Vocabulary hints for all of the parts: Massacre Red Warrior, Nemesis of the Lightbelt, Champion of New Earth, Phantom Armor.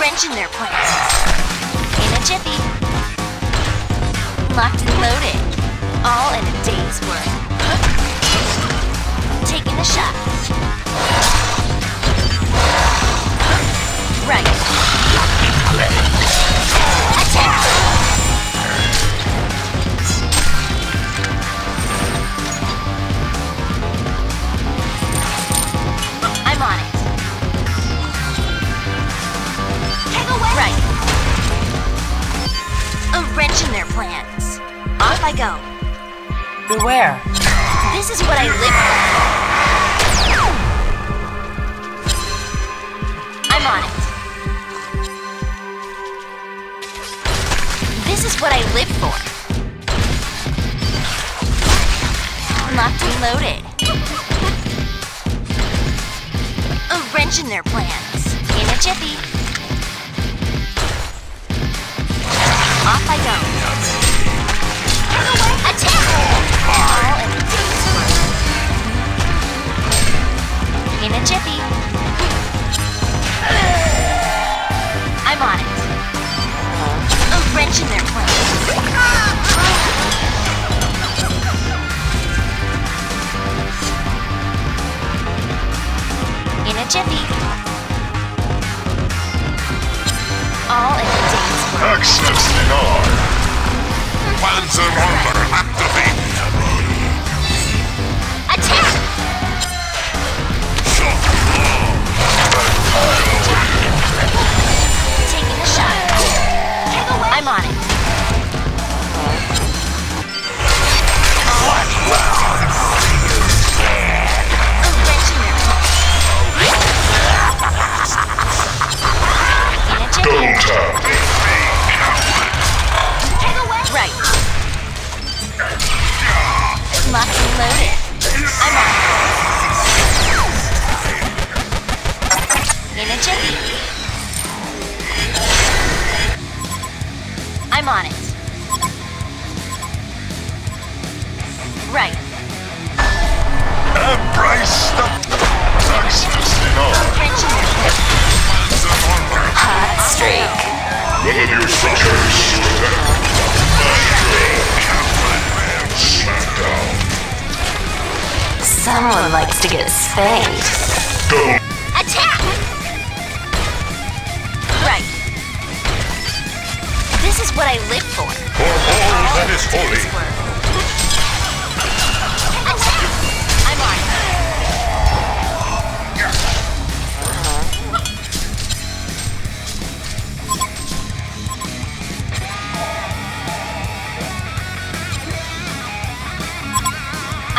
wrench in their plans. In a jiffy. Locked and loaded. All in a day's work. Taking a shot. Right. Attack! In their plans. Off I go. Beware. This is what I live for. I'm on it. This is what I live for. Locked and loaded. A wrench in their plans. In a jiffy. Off I go. Attack! In a jiffy. I'm on it. A wrench in their plans. In a jiffy. All in a jiffy. Access denied. Phantom Armor activated. Attack! Shot long. Taking a shot. I'm on it. A wrench in their plans. Right. Locked and loaded. I'm on. In a jiffy. I'm on it. Right. Embrace the success in all. Hot streak. None of you suckers. Someone likes to get spanked. Attack! Right. This is what I live for. For all that is holy. Attack!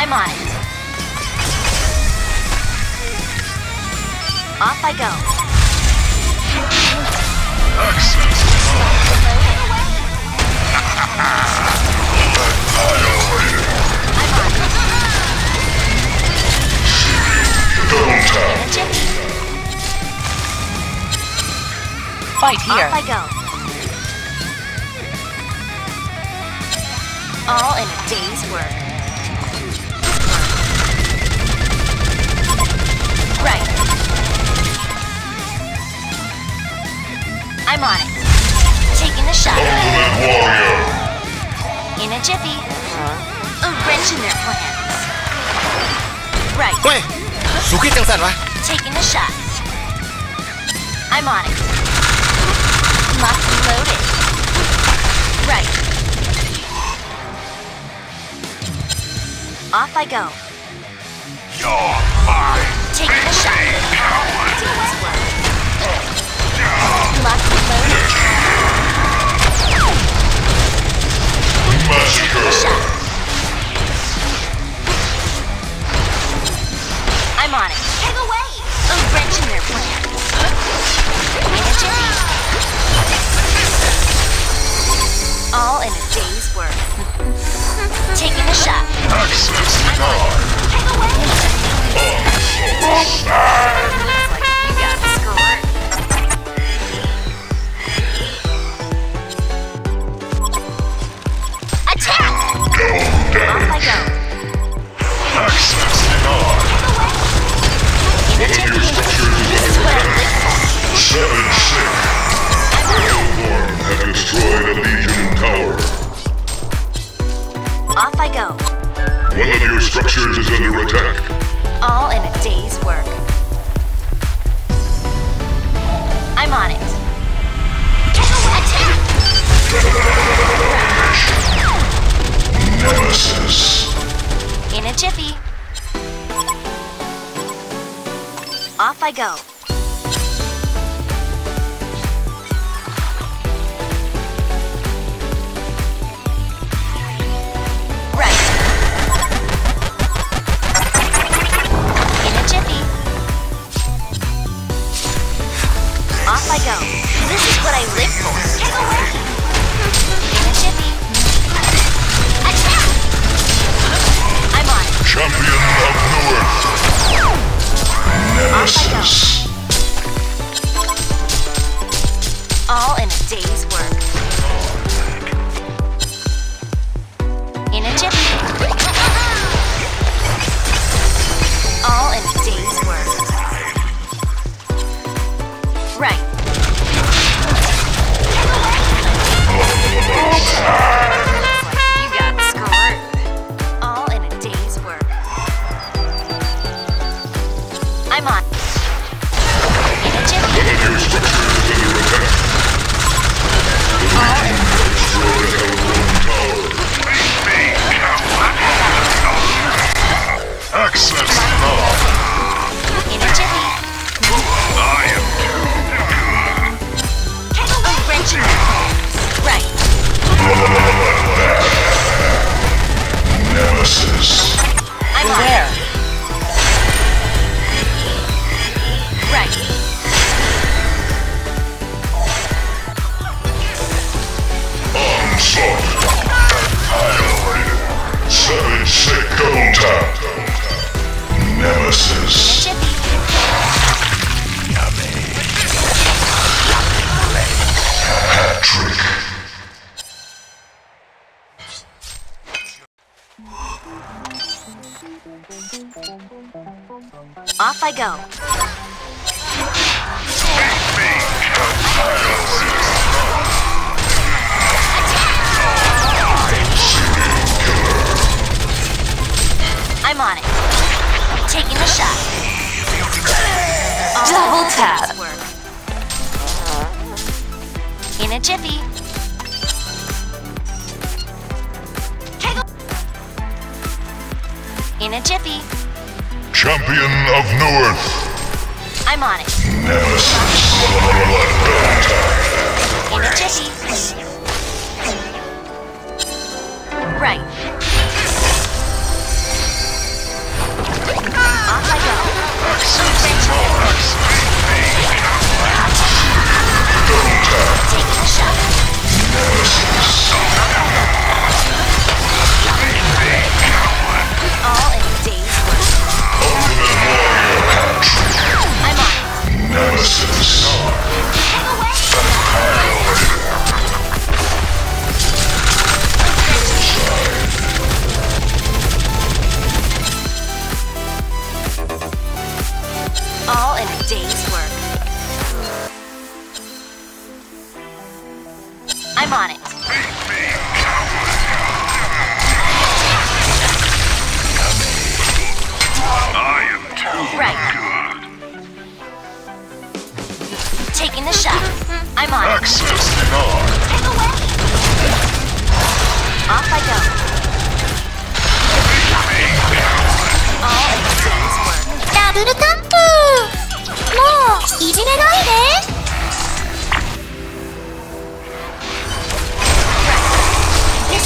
I'm on it. I'm on it. Off I go. Access fight here. Off I go. All in a day's work. Right. I'm on it. Taking a shot. In a jiffy. A wrench in their plans. Right. Taking a shot. I'm on it. Locked and loaded. Right. Off I go. You're mine. Taking a shot. Locked and loaded. Shot. I'm on it. Take away. A wrench in their plans. In a jiffy. All in a day's work. Taking a shot. Access denied. Take away. Oh, so sad. Off I go. Access denied. In a jiffy. This is what I live for. 7-6. Off I go. Off I go. I'm on it. Taking the shot. Double tap. In a jiffy. In a jiffy. Champion of New Earth. I'm on it. Nemesis of the Lightbelt. In a jiffy. Right. Off I go. Taking a shot. Nemesis. All in a day's work. I'm on. Nemesis. Take away. All in a day's work. I'm on it. Right. Good. Taking the shot. I'm on. Access denied. Take away. Off I go. All in a day's work. Double tap. More. Right. This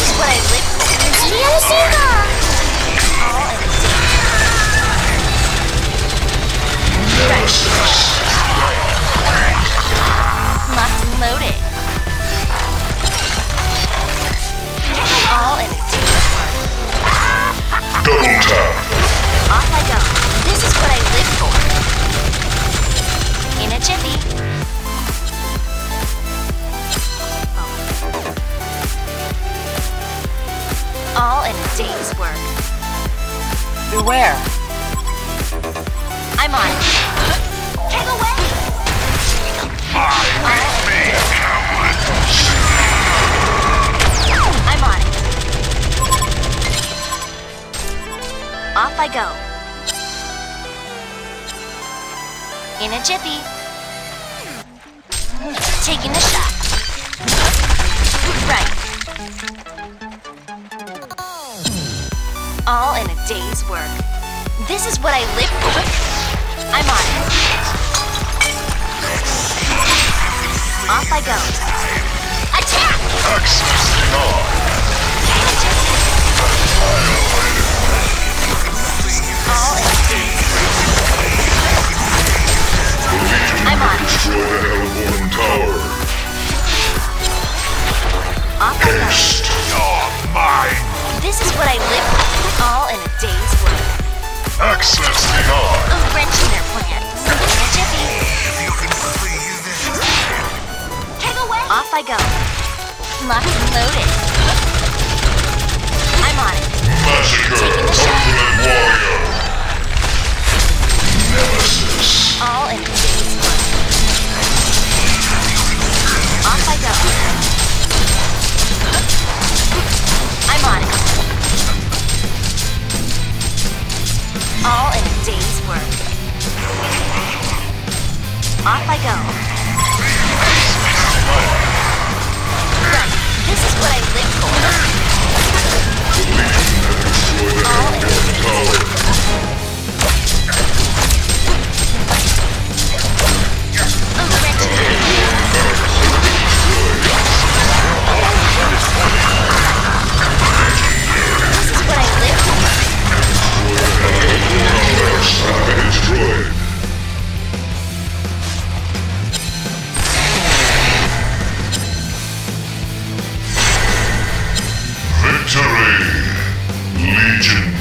is what I live for. Real singer. All in a day's work. Locked and loaded. All in a day's work. Double tap. Off I go. This is what I live for. In a jiffy. All in a day's work. Beware. I'm on it. Take away! I'm on it. Off I go. In a jiffy. Taking the shot. Right. All in a day's work. This is what I live for. I'm on it. Off I go. Attack! Accessing on. All in. I'm on it. Destroy the Hellborn Tower. Off I go. Taste your mind. This is what I live with. All in a day's work. Accessing on. A wrench in their plans. Off I go. Locked and loaded. I'm on it. Massacre Red Warrior. Nemesis. All in a day's work. Off I go. I'm on it. All in a day's work. Off I go. This is what I live for. All in the power. A wretched This is what I live for. All destroyed. Victory! Legion!